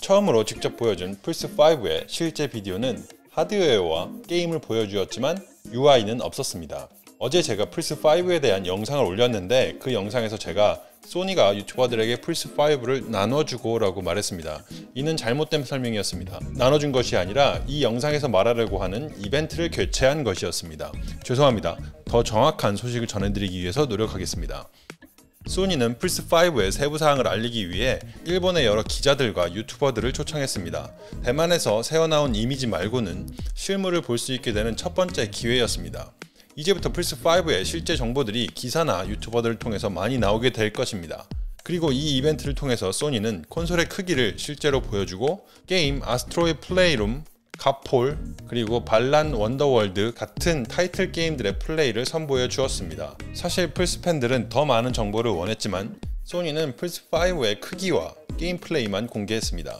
처음으로 직접 보여준 플스5의 실제 비디오는 하드웨어와 게임을 보여주었지만 UI는 없었습니다. 어제 제가 플스5에 대한 영상을 올렸는데 그 영상에서 제가 소니가 유튜버들에게 플스5를 나눠주고 라고 말했습니다. 이는 잘못된 설명이었습니다. 나눠준 것이 아니라 이 영상에서 말하려고 하는 이벤트를 개최한 것이었습니다. 죄송합니다. 더 정확한 소식을 전해드리기 위해서 노력하겠습니다. 소니는 플스5의 세부사항을 알리기 위해 일본의 여러 기자들과 유튜버들을 초청했습니다. 대만에서 새어나온 이미지 말고는 실물을 볼 수 있게 되는 첫 번째 기회였습니다. 이제부터 플스5의 실제 정보들이 기사나 유튜버들을 통해서 많이 나오게 될 것입니다. 그리고 이 이벤트를 통해서 소니는 콘솔의 크기를 실제로 보여주고 게임 Astro's Playroom, Godfall, 그리고 발란 원더월드 같은 타이틀 게임들의 플레이를 선보여 주었습니다. 사실 플스 팬들은 더 많은 정보를 원했지만 소니는 플스5의 크기와 게임 플레이만 공개했습니다.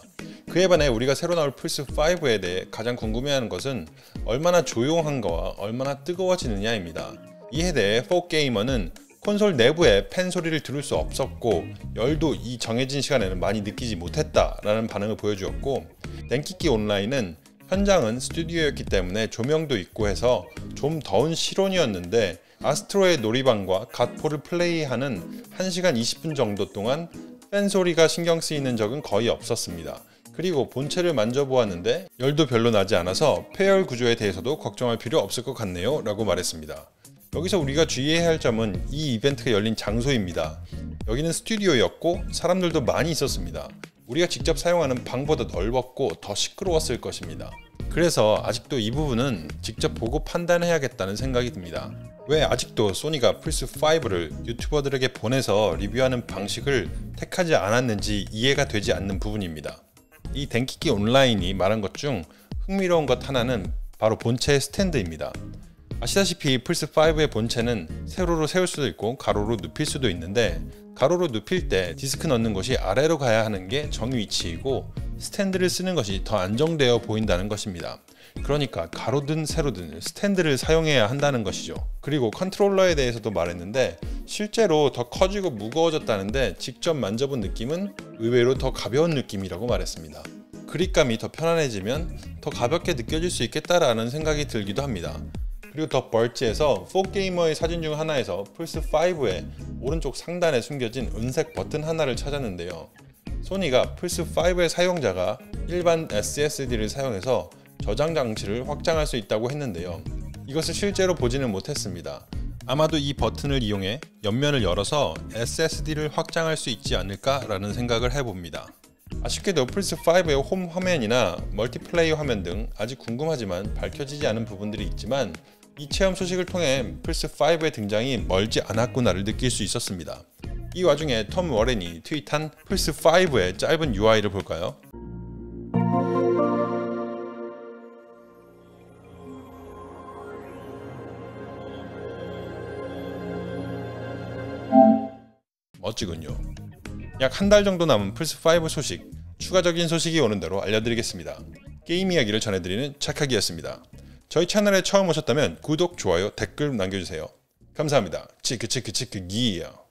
그에 반해 우리가 새로 나올 플스5에 대해 가장 궁금해하는 것은 얼마나 조용한가와 얼마나 뜨거워지느냐입니다. 이에 대해 4게이머는 콘솔 내부에 팬 소리를 들을 수 없었고 열도 이 정해진 시간에는 많이 느끼지 못했다 라는 반응을 보여주었고, 랭키키 온라인은 현장은 스튜디오였기 때문에 조명도 있고 해서 좀 더운 실온이었는데 아스트로의 놀이방과 갓포를 플레이하는 1시간 20분 정도 동안 팬 소리가 신경 쓰이는 적은 거의 없었습니다. 그리고 본체를 만져보았는데 열도 별로 나지 않아서 폐열 구조에 대해서도 걱정할 필요 없을 것 같네요 라고 말했습니다. 여기서 우리가 주의해야 할 점은 이 이벤트가 열린 장소입니다. 여기는 스튜디오였고 사람들도 많이 있었습니다. 우리가 직접 사용하는 방보다 넓었고 더 시끄러웠을 것입니다. 그래서 아직도 이 부분은 직접 보고 판단해야겠다는 생각이 듭니다. 왜 아직도 소니가 플스5를 유튜버들에게 보내서 리뷰하는 방식을 택하지 않았는지 이해가 되지 않는 부분입니다. 이 댕키키 온라인이 말한 것 중 흥미로운 것 하나는 바로 본체의 스탠드입니다. 아시다시피 플스5의 본체는 세로로 세울 수도 있고 가로로 눕힐 수도 있는데, 가로로 눕힐 때 디스크 넣는 것이 아래로 가야 하는 게 정위치이고 스탠드를 쓰는 것이 더 안정되어 보인다는 것입니다. 그러니까 가로든 세로든 스탠드를 사용해야 한다는 것이죠. 그리고 컨트롤러에 대해서도 말했는데 실제로 더 커지고 무거워졌다는데 직접 만져본 느낌은 의외로 더 가벼운 느낌이라고 말했습니다. 그립감이 더 편안해지면 더 가볍게 느껴질 수 있겠다라는 생각이 들기도 합니다. 그리고 더 벌지에서 4게이머의 사진 중 하나에서 플스5의 오른쪽 상단에 숨겨진 은색 버튼 하나를 찾았는데요. 소니가 플스5의 사용자가 일반 SSD를 사용해서 저장 장치를 확장할 수 있다고 했는데요. 이것을 실제로 보지는 못했습니다. 아마도 이 버튼을 이용해 옆면을 열어서 SSD를 확장할 수 있지 않을까 라는 생각을 해봅니다. 아쉽게도 플스5의 홈 화면이나 멀티플레이 화면 등 아직 궁금하지만 밝혀지지 않은 부분들이 있지만 이 체험 소식을 통해 플스5의 등장이 멀지 않았구나를 느낄 수 있었습니다. 이 와중에 톰 워렌이 트윗한 플스5의 짧은 UI를 볼까요? 멋지군요. 약 한 달 정도 남은 플스5 소식, 추가적인 소식이 오는 대로 알려드리겠습니다. 게임 이야기를 전해드리는 착하기였습니다. 저희 채널에 처음 오셨다면 구독, 좋아요, 댓글 남겨주세요. 감사합니다. 치크치크치크기야.